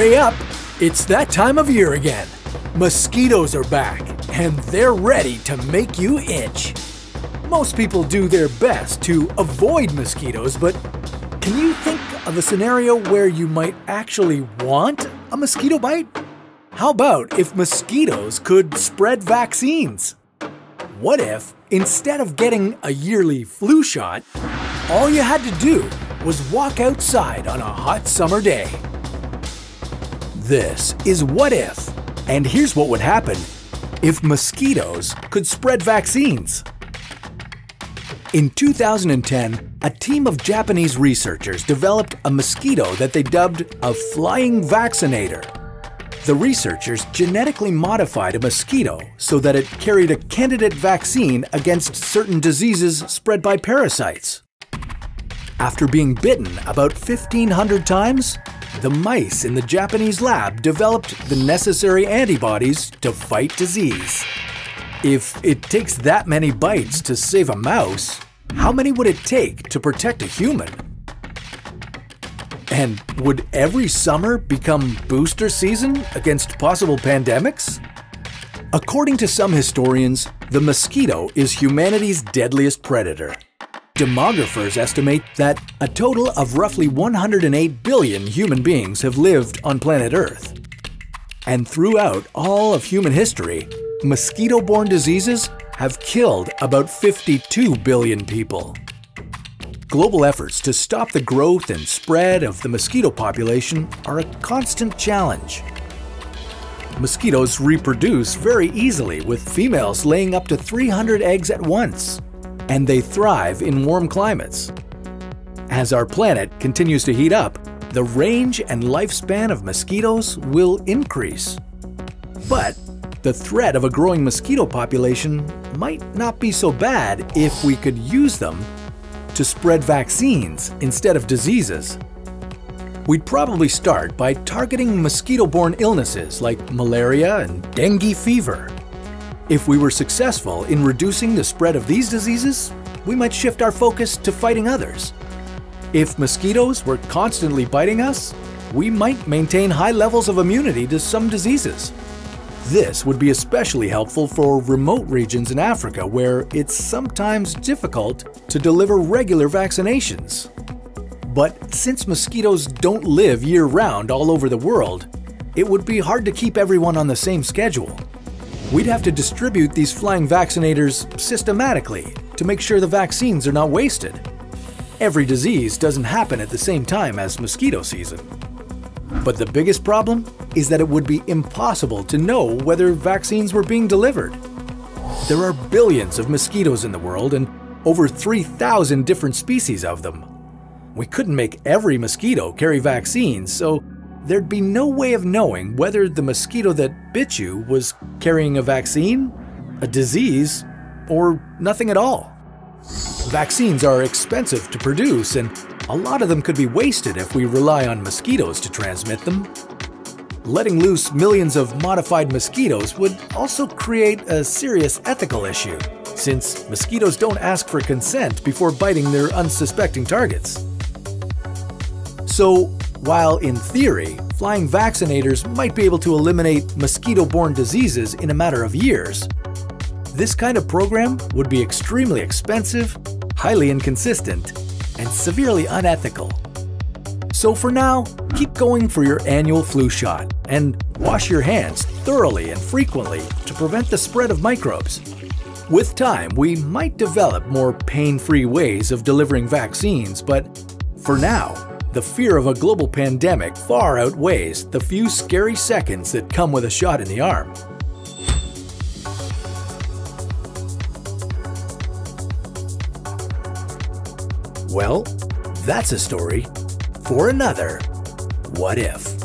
Hurry up! It's that time of year again. Mosquitoes are back, and they're ready to make you itch. Most people do their best to avoid mosquitoes, but can you think of a scenario where you might actually want a mosquito bite? How about if mosquitoes could spread vaccines? What if, instead of getting a yearly flu shot, all you had to do was walk outside on a hot summer day? This is What If, and here's what would happen if mosquitoes could spread vaccines. In 2010, a team of Japanese researchers developed a mosquito that they dubbed a flying vaccinator. The researchers genetically modified a mosquito so that it carried a candidate vaccine against certain diseases spread by parasites. After being bitten about 1,500 times, the mice in the Japanese lab developed the necessary antibodies to fight disease. If it takes that many bites to save a mouse, how many would it take to protect a human? And would every summer become booster season against possible pandemics? According to some historians, the mosquito is humanity's deadliest predator. Demographers estimate that a total of roughly 108 billion human beings have lived on planet Earth. And throughout all of human history, mosquito-borne diseases have killed about 52 billion people. Global efforts to stop the growth and spread of the mosquito population are a constant challenge. Mosquitoes reproduce very easily, with females laying up to 300 eggs at once, and they thrive in warm climates. As our planet continues to heat up, the range and lifespan of mosquitoes will increase. But the threat of a growing mosquito population might not be so bad if we could use them to spread vaccines instead of diseases. We'd probably start by targeting mosquito-borne illnesses like malaria and dengue fever. If we were successful in reducing the spread of these diseases, we might shift our focus to fighting others. If mosquitoes were constantly biting us, we might maintain high levels of immunity to some diseases. This would be especially helpful for remote regions in Africa, where it's sometimes difficult to deliver regular vaccinations. But since mosquitoes don't live year-round all over the world, it would be hard to keep everyone on the same schedule. We'd have to distribute these flying vaccinators systematically to make sure the vaccines are not wasted. Every disease doesn't happen at the same time as mosquito season. But the biggest problem is that it would be impossible to know whether vaccines were being delivered. There are billions of mosquitoes in the world and over 3,000 different species of them. We couldn't make every mosquito carry vaccines, so there'd be no way of knowing whether the mosquito that bit you was carrying a vaccine, a disease, or nothing at all. Vaccines are expensive to produce, and a lot of them could be wasted if we rely on mosquitoes to transmit them. Letting loose millions of modified mosquitoes would also create a serious ethical issue, since mosquitoes don't ask for consent before biting their unsuspecting targets. So, while in theory, flying vaccinators might be able to eliminate mosquito-borne diseases in a matter of years, this kind of program would be extremely expensive, highly inconsistent, and severely unethical. So for now, keep going for your annual flu shot and wash your hands thoroughly and frequently to prevent the spread of microbes. With time, we might develop more pain-free ways of delivering vaccines, but for now, the fear of a global pandemic far outweighs the few scary seconds that come with a shot in the arm. Well, that's a story for another What If.